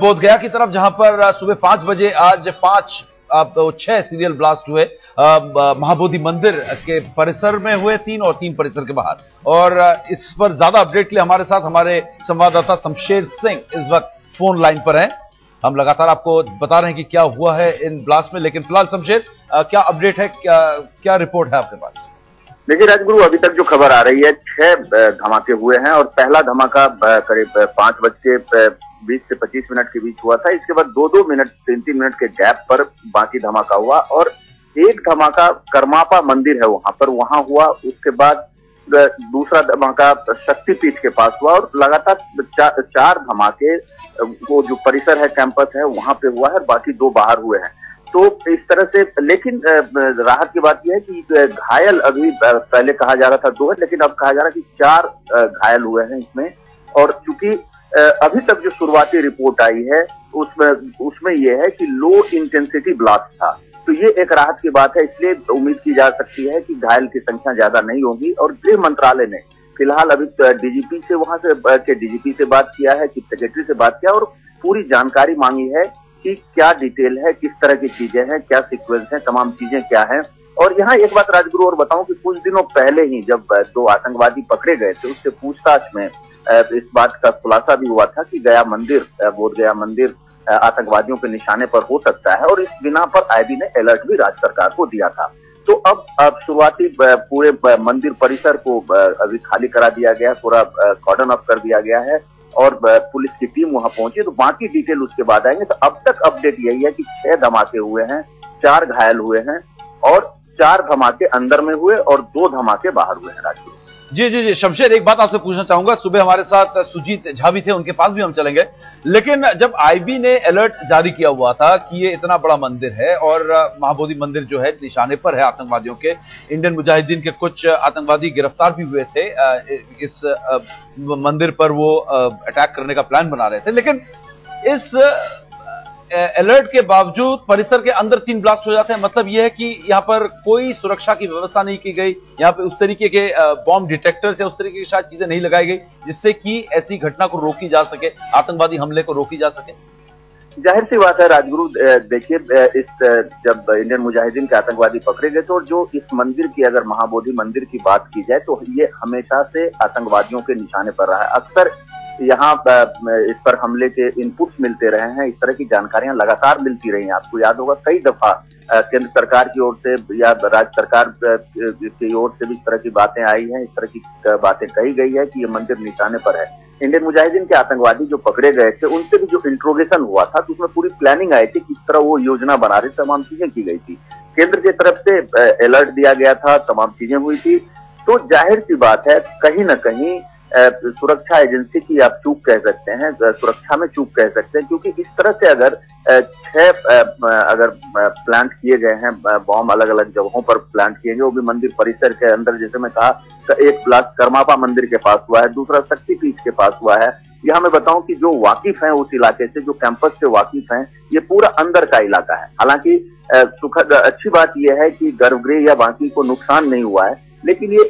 बोधगया की तरफ जहां पर सुबह 5 बजे आज 5 अब 6 सीरियल ब्लास्ट हुए महाबोधि मंदिर के परिसर में हुए 3 और 3 परिसर के बाहर। और इस पर ज्यादा अपडेट के लिए हमारे साथ हमारे संवाददाता शमशेर सिंह इस वक्त फोन लाइन पर हैं। हम लगातार आपको बता रहे हैं कि क्या हुआ है इन ब्लास्ट में, लेकिन फिलहाल शमशेर क्या अपडेट है, क्या रिपोर्ट है आपके पास? देखिए राजगुरु, अभी तक जो खबर आ रही है 6 धमाके हुए हैं और पहला धमाका करीब 5 बज के 20 से 25 मिनट के बीच हुआ था। इसके बाद 2-2 मिनट 3-3 मिनट के गैप पर बाकी धमाका हुआ और एक धमाका कर्मापा मंदिर है वहां हुआ। उसके बाद दूसरा धमाका शक्तिपीठ के पास हुआ और लगातार 4 धमाके वो जो परिसर है कैंपस है वहां पे हुआ है और बाकी 2 बाहर हुए हैं। तो इस तरह से, लेकिन राहत की बात यह है कि घायल अभी पहले कहा जा रहा था 2 है, लेकिन अब कहा जा रहा है कि 4 घायल हुए हैं इसमें। और चूंकि अभी तक जो शुरुआती रिपोर्ट आई है उसमें यह है कि लो इंटेंसिटी ब्लास्ट था, तो ये एक राहत की बात है। इसलिए उम्मीद की जा सकती है कि घायल की संख्या ज्यादा नहीं होगी। और गृह मंत्रालय ने फिलहाल अभी डीजीपी से डीजीपी से बात किया है, चीफ सेक्रेटरी से बात किया और पूरी जानकारी मांगी है कि क्या डिटेल है, किस तरह की चीजें हैं, क्या सीक्वेंस है, तमाम चीजें क्या हैं। और यहाँ एक बात राजगुरु और बताऊं कि कुछ दिनों पहले ही जब 2 आतंकवादी पकड़े गए थे उससे पूछताछ में इस बात का खुलासा भी हुआ था कि बोधगया मंदिर आतंकवादियों के निशाने पर हो सकता है और इस बिना पर आईबी ने अलर्ट भी राज्य सरकार को दिया था। तो अब शुरुआती पूरे मंदिर परिसर को अभी खाली करा दिया गया, पूरा कॉर्डन ऑफ कर दिया गया है और पुलिस की टीम वहां पहुंची, तो बाकी डिटेल उसके बाद आएंगे। तो अब तक अपडेट यही है कि 6 धमाके हुए हैं, 4 घायल हुए हैं और 4 धमाके अंदर में हुए और 2 धमाके बाहर हुए हैं। राजू जी शमशेर, एक बात आपसे पूछना चाहूंगा, सुबह हमारे साथ सुजीत झा भी थे, उनके पास भी हम चलेंगे, लेकिन जब आईबी ने अलर्ट जारी किया हुआ था कि ये इतना बड़ा मंदिर है और महाबोधि मंदिर जो है निशाने पर है आतंकवादियों के, इंडियन मुजाहिदीन के कुछ आतंकवादी गिरफ्तार भी हुए थे, इस मंदिर पर वो अटैक करने का प्लान बना रहे थे, लेकिन इस अलर्ट के बावजूद परिसर के अंदर 3 ब्लास्ट हो जाते हैं। मतलब यह है कि यहाँ पर कोई सुरक्षा की व्यवस्था नहीं की गई, यहाँ पे उस तरीके के बॉम्ब डिटेक्टर्स या उस तरीके की शायद चीजें नहीं लगाई गई जिससे कि ऐसी घटना को रोकी जा सके, आतंकवादी हमले को रोकी जा सके। जाहिर सी बात है राजगुरु, देखिए जब इंडियन मुजाहिदीन के आतंकवादी पकड़े गए तो जो इस मंदिर की, अगर महाबोधि मंदिर की बात की जाए तो ये हमेशा से आतंकवादियों के निशाने पर रहा है। अक्सर यहाँ इस पर हमले के इनपुट्स मिलते रहे हैं, इस तरह की जानकारियां लगातार मिलती रही हैं। आपको याद होगा कई दफा केंद्र सरकार की ओर से या राज्य सरकार की ओर से भी इस तरह की बातें आई हैं, इस तरह की बातें कही गई है कि ये मंदिर निशाने पर है। इंडियन मुजाहिदीन के आतंकवादी जो पकड़े गए थे उनसे भी जो इंट्रोगेशन हुआ था तो उसमें पूरी प्लानिंग आई थी, किस तरह वो योजना बना रहे, तमाम चीजें की गई थी, केंद्र की तरफ से अलर्ट दिया गया था, तमाम चीजें हुई थी। तो जाहिर सी बात है कहीं ना कहीं सुरक्षा एजेंसी की आप चूक कह सकते हैं, सुरक्षा में चूक कह सकते हैं, क्योंकि इस तरह से अगर 6 प्लांट किए गए हैं, बॉम्ब अलग अलग जगहों पर प्लांट किए गए, वो भी मंदिर परिसर के अंदर, जैसे मैं कहा 1 ब्लास्ट कर्मापा मंदिर के पास हुआ है, दूसरा शक्तिपीठ के पास हुआ है। यह मैं बताऊं कि जो वाकिफ हैं उस इलाके से, जो कैंपस से वाकिफ हैं, ये पूरा अंदर का इलाका है। हालांकि सुखद अच्छी बात यह है कि गर्भगृह या बाकी को नुकसान नहीं हुआ है, लेकिन ये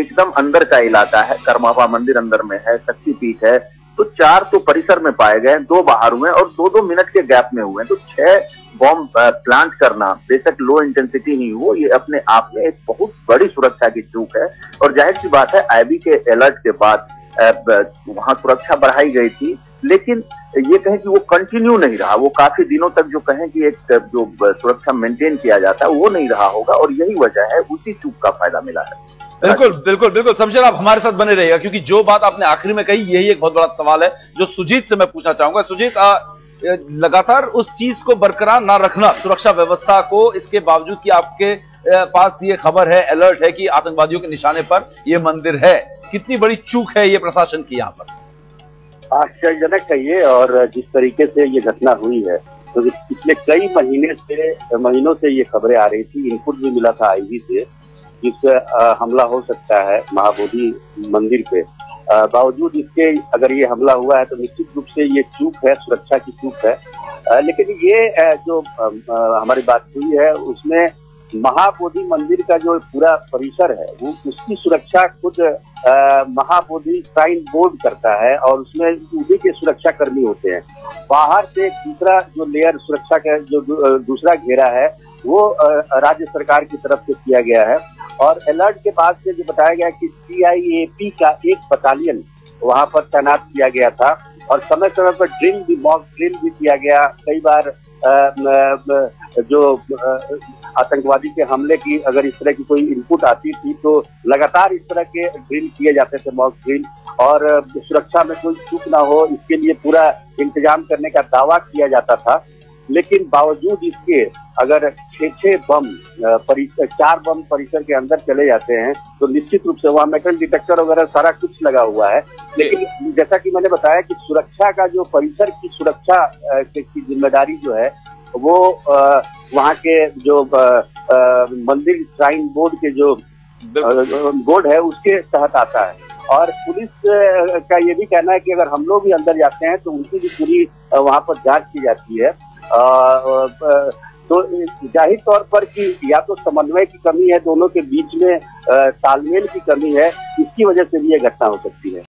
एकदम अंदर का इलाका है। कर्मापा मंदिर अंदर में है, शक्तिपीठ है, तो 4 तो परिसर में पाए गए, 2 बाहर हुए और 2-2 मिनट के गैप में हुए। तो 6 बॉम्ब प्लांट करना, बेशक लो इंटेंसिटी नहीं हो, ये अपने आप में एक बहुत बड़ी सुरक्षा की चूक है। और जाहिर सी बात है आईबी के अलर्ट के बाद वहां सुरक्षा बढ़ाई गई थी, लेकिन ये कहें कि वो कंटिन्यू नहीं रहा, वो काफी दिनों तक जो कहें कि एक जो सुरक्षा मेंटेन किया जाता है वो नहीं रहा होगा और यही वजह है, उसी चूक का फायदा मिला है। बिल्कुल समझे, आप हमारे साथ बने रहिएगा क्योंकि जो बात आपने आखिरी में कही यही एक बहुत बड़ा सवाल है जो सुजीत से मैं पूछना चाहूंगा। सुजीत, लगातार उस चीज को बरकरार ना रखना, सुरक्षा व्यवस्था को, इसके बावजूद कि आपके पास ये खबर है, अलर्ट है कि आतंकवादियों के निशाने पर यह मंदिर है, कितनी बड़ी चूक है ये प्रशासन की यहाँ पर? आश्चर्यजनक है ये, और जिस तरीके से ये घटना हुई है क्योंकि तो पिछले कई महीनों से ये खबरें आ रही थी, इनपुट भी मिला था आईजी से जिससे हमला हो सकता है महाबोधि मंदिर पे। बावजूद इसके अगर ये हमला हुआ है तो निश्चित रूप से ये चूक है, सुरक्षा की चूक है। लेकिन ये जो हमारी बात हुई है उसमें महाबोधि मंदिर का जो पूरा परिसर है वो उसकी सुरक्षा खुद महाबोधि श्राइन बोर्ड करता है और उसमें उन्हीं के सुरक्षा कर्मी होते हैं। बाहर से दूसरा जो लेयर सुरक्षा का जो दूसरा घेरा है वो राज्य सरकार की तरफ से किया गया है। और अलर्ट के बाद से जो बताया गया कि CIAP का एक बटालियन वहाँ पर तैनात किया गया था और समय समय पर ड्रिल भी मॉक ड्रिल भी किया गया। कई बार जो आतंकवादी के हमले की अगर इस तरह की कोई इनपुट आती थी तो लगातार इस तरह के ड्रिल किए जाते थे, मॉक ड्रिल, और सुरक्षा में कोई चूक ना हो इसके लिए पूरा इंतजाम करने का दावा किया जाता था। लेकिन बावजूद इसके अगर 6-6 बम परिसर 4 बम परिसर के अंदर चले जाते हैं तो निश्चित रूप से वहाँ मेटल डिटेक्टर वगैरह सारा कुछ लगा हुआ है। लेकिन जैसा कि मैंने बताया कि सुरक्षा का जो परिसर की सुरक्षा की जिम्मेदारी जो है वो वहाँ के जो मंदिर श्राइन बोर्ड के जो बोर्ड है उसके तहत आता है। और पुलिस का ये भी कहना है कि अगर हम लोग भी अंदर जाते हैं तो उनकी भी पूरी वहाँ पर जांच की जाती है। तो जाहिर तौर पर कि या तो समन्वय की कमी है, दोनों के बीच में तालमेल की कमी है, इसकी वजह से भी ये घटना हो सकती है।